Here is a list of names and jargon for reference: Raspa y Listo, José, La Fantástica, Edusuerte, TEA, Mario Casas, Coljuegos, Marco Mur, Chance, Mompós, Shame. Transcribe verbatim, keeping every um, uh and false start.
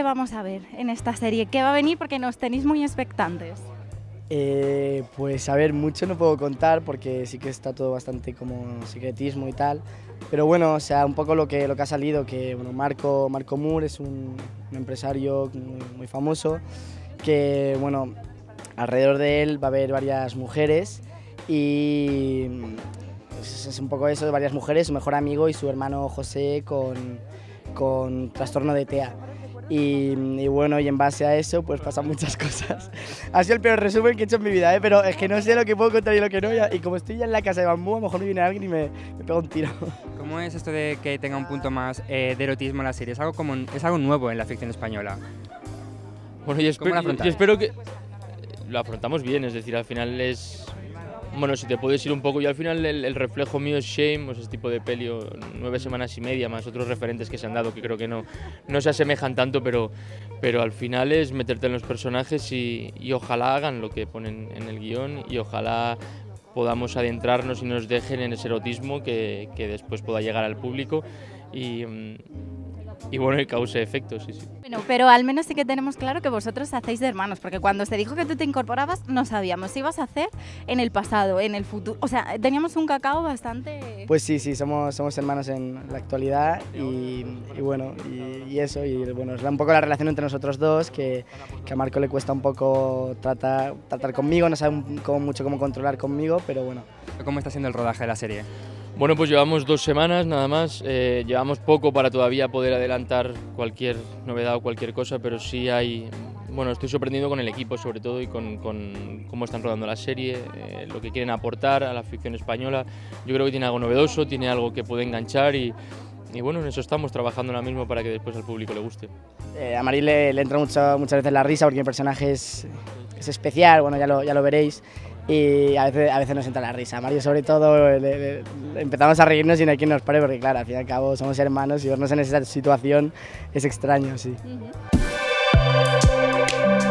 ¿qué vamos a ver en esta serie? ¿Qué va a venir? Porque nos tenéis muy expectantes. Eh, pues a ver, mucho no puedo contar porque sí que está todo bastante como secretismo y tal, pero bueno, o sea, un poco lo que, lo que ha salido, que bueno, Marco, Marco Mur es un, un empresario muy, muy famoso, que bueno, alrededor de él va a haber varias mujeres y es, es un poco eso, varias mujeres, su mejor amigo y su hermano José con, con trastorno de T E A. Y, y bueno, y en base a eso, pues pasan muchas cosas. Ha sido el peor resumen que he hecho en mi vida, ¿eh? Pero es que no sé lo que puedo contar y lo que no. Y como estoy ya en la casa de bambú, a lo mejor me viene alguien y me, me pega un tiro. ¿Cómo es esto de que tenga un punto más eh, de erotismo en la serie? ¿Es algo, como, ¿Es algo nuevo en la ficción española? Bueno, yo espero, yo, yo espero que lo afrontamos bien, es decir, al final es... Bueno, si te puedes ir un poco, yo al final el, el reflejo mío es Shame, o ese tipo de peli, o nueve semanas y media, más otros referentes que se han dado que creo que no, no se asemejan tanto, pero, pero al final es meterte en los personajes y, y ojalá hagan lo que ponen en el guión y ojalá podamos adentrarnos y nos dejen en ese erotismo que, que después pueda llegar al público y, y bueno, y cause efectos, sí, sí. Bueno, pero al menos sí que tenemos claro que vosotros hacéis de hermanos, porque cuando se dijo que tú te incorporabas, no sabíamos si ibas a hacer en el pasado, en el futuro, o sea, teníamos un cacao bastante... Pues sí, sí, somos, somos hermanos en la actualidad y, y bueno, y, y eso, y bueno, es un poco la relación entre nosotros dos, que, que a Marco le cuesta un poco tratar, tratar conmigo, no sabe un, como mucho cómo controlar conmigo, pero bueno. ¿Cómo está siendo el rodaje de la serie? Bueno, pues llevamos dos semanas nada más, eh, llevamos poco para todavía poder adelantar cualquier novedad o cualquier cosa, pero sí hay... Bueno, estoy sorprendido con el equipo sobre todo y con, con cómo están rodando la serie, eh, lo que quieren aportar a la ficción española. Yo creo que tiene algo novedoso, tiene algo que puede enganchar y, y bueno, en eso estamos trabajando ahora mismo para que después al público le guste. Eh, a Mari le, le entra mucho, muchas veces la risa porque el personaje es, es especial, bueno, ya lo, ya lo veréis. Y a veces, a veces nos entra la risa. Mario, sobre todo, le, le, empezamos a reírnos y no hay quien nos pare, porque claro, al fin y al cabo somos hermanos y vernos en esa situación es extraño, sí. Uh-huh.